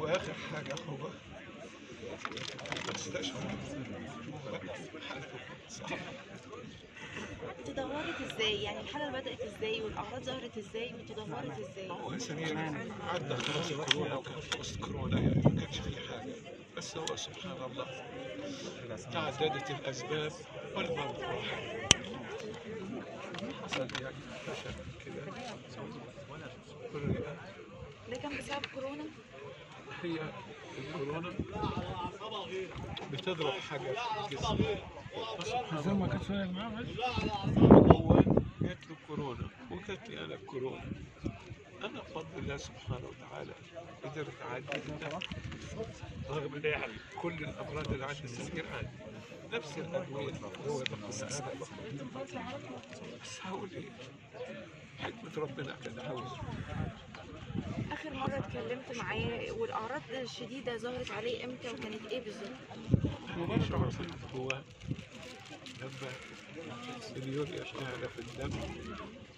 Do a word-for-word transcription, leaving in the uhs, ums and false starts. واخر حاجه هو ما تستشعر تدهورت ازاي؟ يعني الحاله بدات ازاي والاعراض ظهرت ازاي وتدهورت ازاي؟ هو انسان يعني عدى خلاص الكورونا وكان في وسط كورونا يعني ما كانش في حاجه، بس هو سبحان الله تعددت الاسباب والمرض واحد. حصل يعني مشاكل كده كل ده كان بسبب كورونا؟ هي الكورونا بتضرب حاجه في الجسم زي ما كانت فاهم معاه هو جات له كورونا وجات لي انا الكورونا. انا بفضل الله سبحانه وتعالى قدرت اعدي رغم كل الامراض اللي عندي السير عندي نفس الادويه هو بس حاول ايه؟ حكمه ربنا كده حاول. آخر مرة اتكلمت معاه والأعراض الشديدة ظهرت عليه إمتى وكانت إيه بالظبط؟ هو هو لما اليوريا اشتغل في الدم